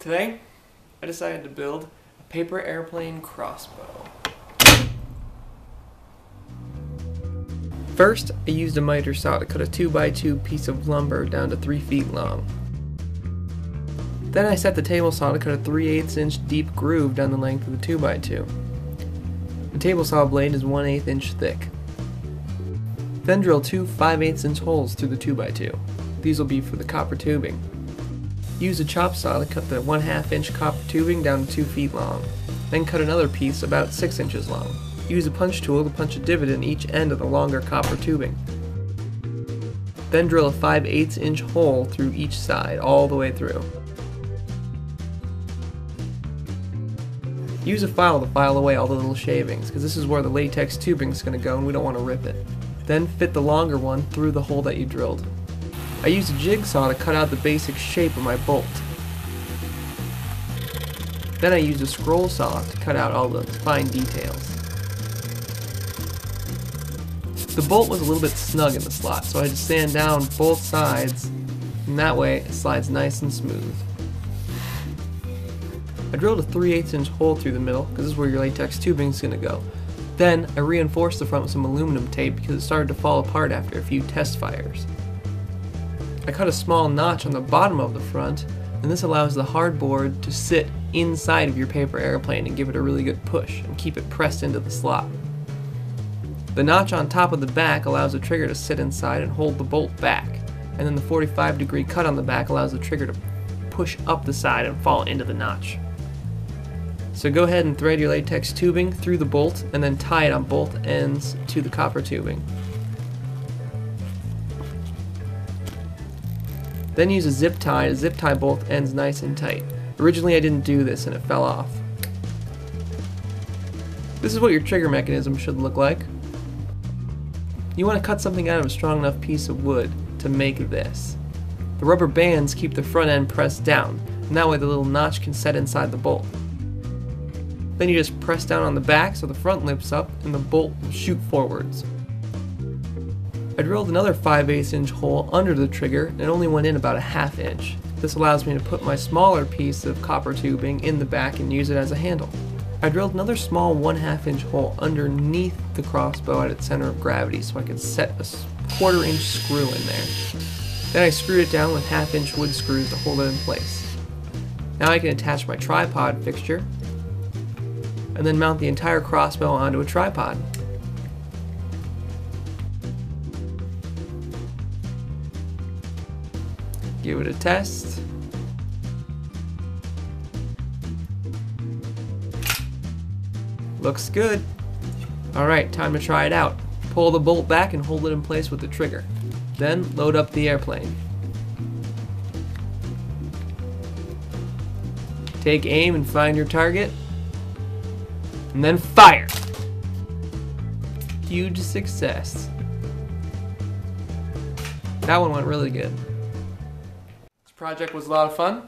Today, I decided to build a paper airplane crossbow. First, I used a miter saw to cut a 2x2 piece of lumber down to 3 feet long. Then I set the table saw to cut a 3/8 inch deep groove down the length of the 2x2. The table saw blade is 1/8 inch thick. Then drill 2 5/8 inch holes through the 2x2. These will be for the copper tubing. Use a chop saw to cut the 1/2 inch copper tubing down to 2 feet long. Then cut another piece about 6 inches long. Use a punch tool to punch a divot in each end of the longer copper tubing. Then drill a 5/8 inch hole through each side, all the way through. Use a file to file away all the little shavings, because this is where the latex tubing is going to go and we don't want to rip it. Then fit the longer one through the hole that you drilled. I used a jigsaw to cut out the basic shape of my bolt. Then I used a scroll saw to cut out all the fine details. The bolt was a little bit snug in the slot, so I had to sand down both sides, and that way it slides nice and smooth. I drilled a 3/8 inch hole through the middle, because this is where your latex tubing is going to go. Then I reinforced the front with some aluminum tape because it started to fall apart after a few test fires. I cut a small notch on the bottom of the front, and this allows the hardboard to sit inside of your paper airplane and give it a really good push and keep it pressed into the slot. The notch on top of the back allows the trigger to sit inside and hold the bolt back, and then the 45-degree cut on the back allows the trigger to push up the side and fall into the notch. So go ahead and thread your latex tubing through the bolt and then tie it on both ends to the copper tubing. Then use a zip tie to zip tie both ends nice and tight. Originally I didn't do this and it fell off. This is what your trigger mechanism should look like. You want to cut something out of a strong enough piece of wood to make this. The rubber bands keep the front end pressed down, and that way the little notch can set inside the bolt. Then you just press down on the back so the front lip's up and the bolt will shoot forwards. I drilled another 5/8 inch hole under the trigger and it only went in about a 1/2 inch. This allows me to put my smaller piece of copper tubing in the back and use it as a handle. I drilled another small 1/2 inch hole underneath the crossbow at its center of gravity so I could set a 1/4 inch screw in there. Then I screwed it down with 1/2 inch wood screws to hold it in place. Now I can attach my tripod fixture and then mount the entire crossbow onto a tripod. Give it a test. Looks good. Alright, time to try it out. Pull the bolt back and hold it in place with the trigger. Then load up the airplane. Take aim and find your target. And then fire! Huge success. That one went really good. Project was a lot of fun,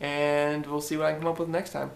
and we'll see what I can come up with next time.